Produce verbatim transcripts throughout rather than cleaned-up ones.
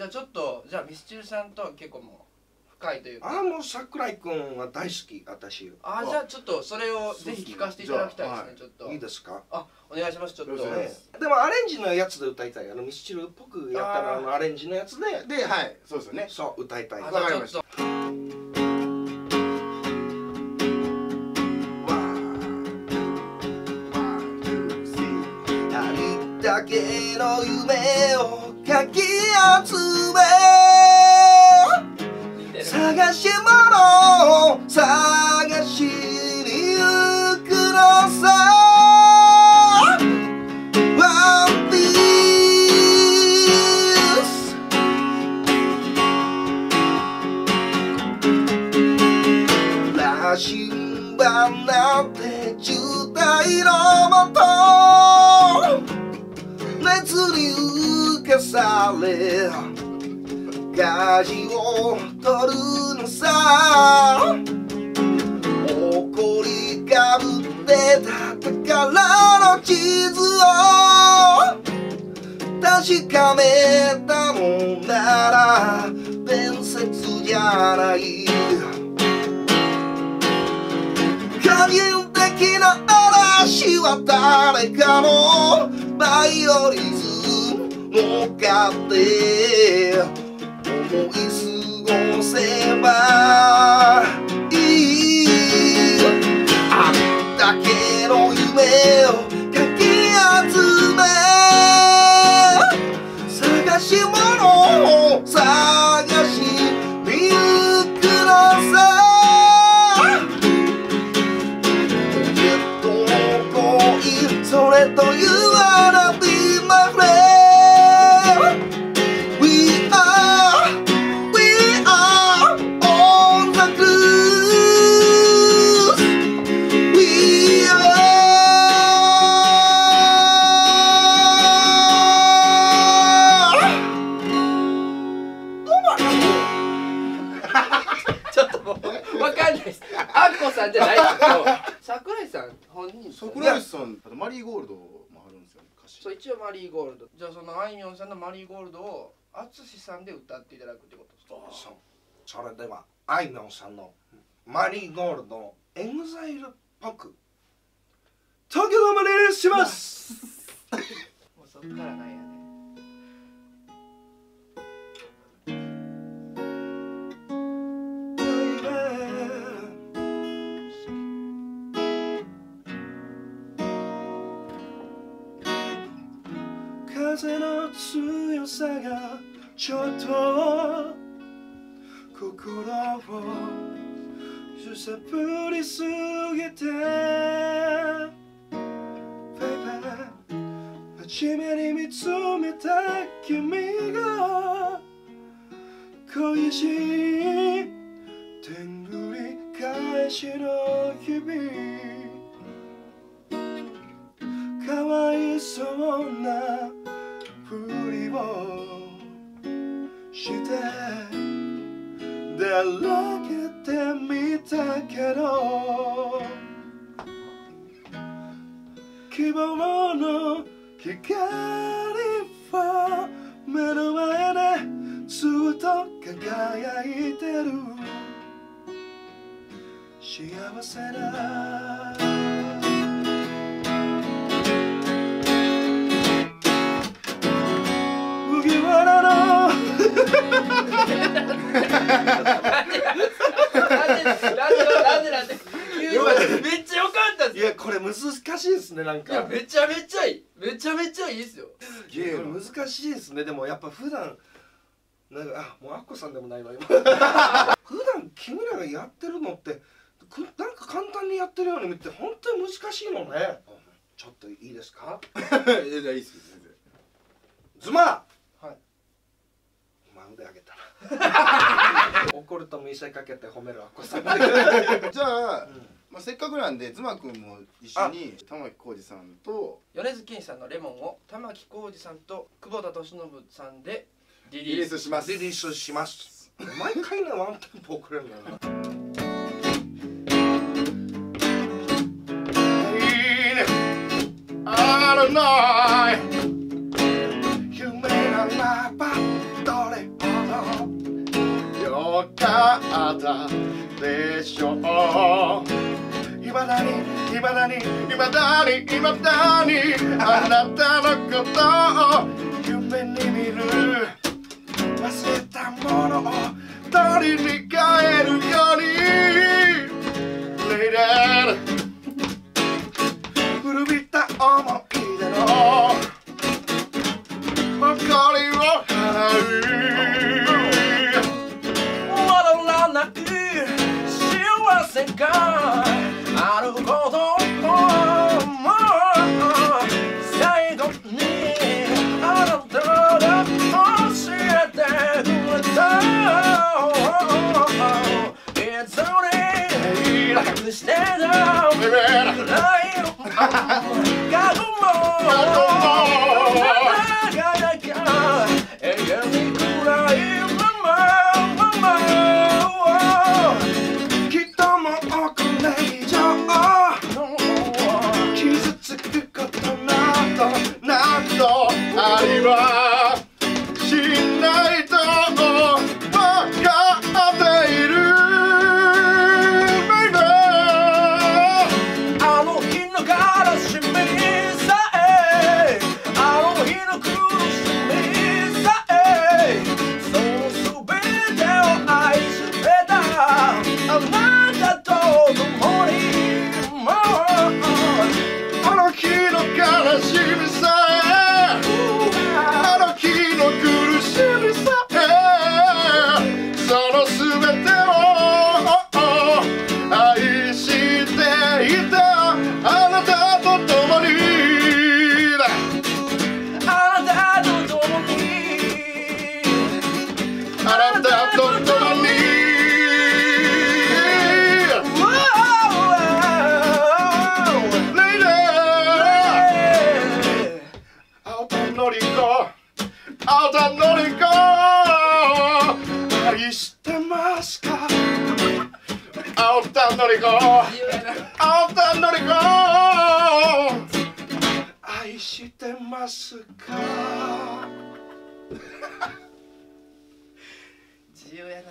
じゃあちょっとじゃあミスチルさんとは結構もう深いというか、ああもう桜井くんは大好き私。ああじゃあちょっとそれをぜひ聞かせていただきたいですね。ちょっといいですか。あお願いします。ちょっとでもアレンジのやつで歌いたい。あのミスチルっぽくやったらあのアレンジのやつでではいそうですよね。そう歌いたい。わかりました。だけの夢をかき集め探し物を探しに行くのさ One Piece 羅針盤なんて渋滞のもと熱に浮かされ舵を取るのさ誇りかぶってた宝の地図を確かめたもんなら伝説じゃない個人的な嵐は誰かのバイオリズムを買って思い過ごせばいいあんだけの夢をかき集め探し物を探しに行くのさそれと言わなくてもね We are, we are on the cruise We are ちょっともうわかんないですアッコさんじゃないけど桜井さん本人桜井さんマリーゴールドもあるんですよね歌詞。そう一応マリーゴールドじゃあそのあいみょんさんのマリーゴールドを淳さんで歌っていただくってことですか。そうそれではあいみょんさんのマリーゴールドをエグザイルっぽく東京ドームでしますもうそっからなんやね風の強さがちょっと心を揺さぶりすぎて Baby 初めに見つめた君が恋しいてんぐり返しの日々かわいそうなふりをしてだらけてみたけど希望の光は目の前でずっと輝いてる幸せだめっちゃ良かったです。いやこれ難しいですねなんか。いやめちゃめちゃいいめちゃめちゃいいですよ。すげえ難しいですねでもやっぱ普段なんかあもうアッコさんでもないわ今。普段君らがやってるのってなんか簡単にやってるように見て本当に難しいのね。ちょっといいですか？いやいいですよ全然。ズマ。腕上げた怒ると見せかけて褒めるアッコさんじゃあ、うんまあ、せっかくなんでズマくんも一緒に玉置浩二さんと米津玄師さんの「レモン」を玉置浩二さんと久保田利伸さんでリリースしますリリースします毎回ねワンテンポ遅れるんだよなあらない夢ならばどれたでしょう。いまだにいまだにいまだにいまだにあなたのことを夢に見る。忘れたものを取りに帰るように Lady 古びた思い出の誇りを払う。世界あることも最後にあなたが教えてくれた。いつに隠してた暗い過去もあなたが永遠に暗いままままありはしないと分かっている Baby あの日の悲しみさえあの日の苦しみさえその全てを愛してたあなたと共にもあの日の悲しみさえ青田のり子愛してますか。自由やな。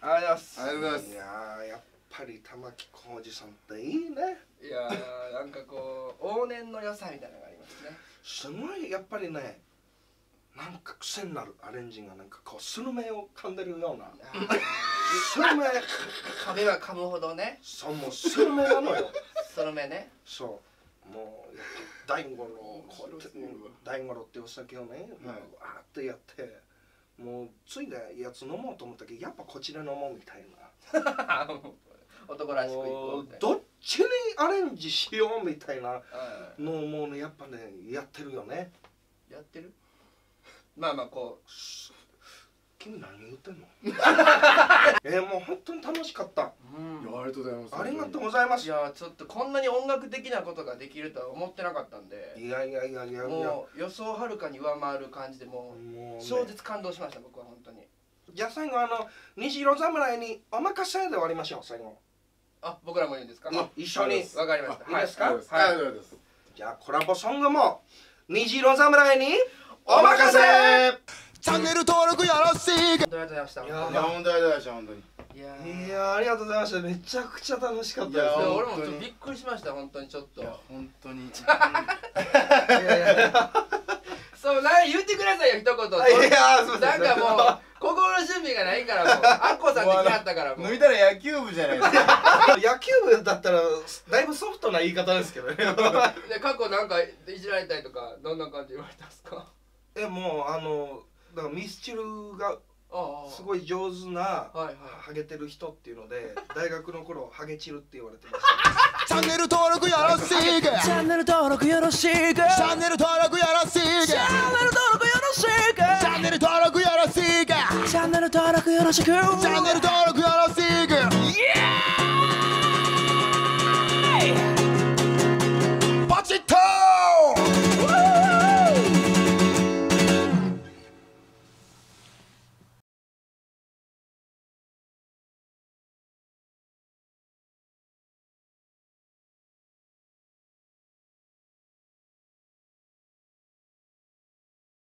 ありがとうございます。いややっぱり玉置浩二さんっていいね。いやーなんかこう往年の良さみたいなのがありますね。すごいやっぱりねなんか癖になるアレンジがなんかこうスルメを噛んでるようなスルメ噛めば噛むほどね。そうもうスルメなのよスルメね。そうもう大五郎こうやって大五郎ってお酒をねわーってやってもうついでやつ飲もうと思ったけどやっぱこっちで飲もうみたいな男らしくいこうみたいなどっちにアレンジしようみたいなのをもうねやっぱねやってるよね。やってるまあまあこう君何言ってんのえー、もう本当に楽しかった、うん、ありがとうございます。ありがとうございます。いやちょっとこんなに音楽的なことができるとは思ってなかったんでいやいやいやいやもう予想をはるかに上回る感じでもう超絶感動しました、ね、僕は本当に。じゃあ最後あの虹色侍にお任せで終わりましょう。最後あ僕らもいいんですか。一緒にわかりました。いいですか。はい。じゃあコラボソングも虹色侍にお任せ。チャンネル登録よろしい。本当にありがとうございました。いや本当にありがとうございました。本当にいやありがとうございました。めちゃくちゃ楽しかったです。俺もちょっとびっくりしました本当にちょっと本当に。そうなん言ってくださいよ一言。いやそうなんかもう心の準備がないからもうアッコさんで来はったからもう抜いたら野球部じゃないですか。野球部だったらだいぶソフトな言い方ですけどね。過去なんかいじられたりとかどんな感じ言われたんですか。えもうあのだからミスチルがすごい上手なハゲてる人っていうので大学の頃ハゲチルって言われてました。チャンネル登録よろしい。チャンネル登録よろしい。チャンネル登録よろしい。チャンネル登録よろしい。チャンネル登録よろしい。チャンネル登録よろしく。チャンネル登録